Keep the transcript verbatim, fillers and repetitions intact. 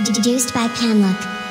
deduced by Panlook.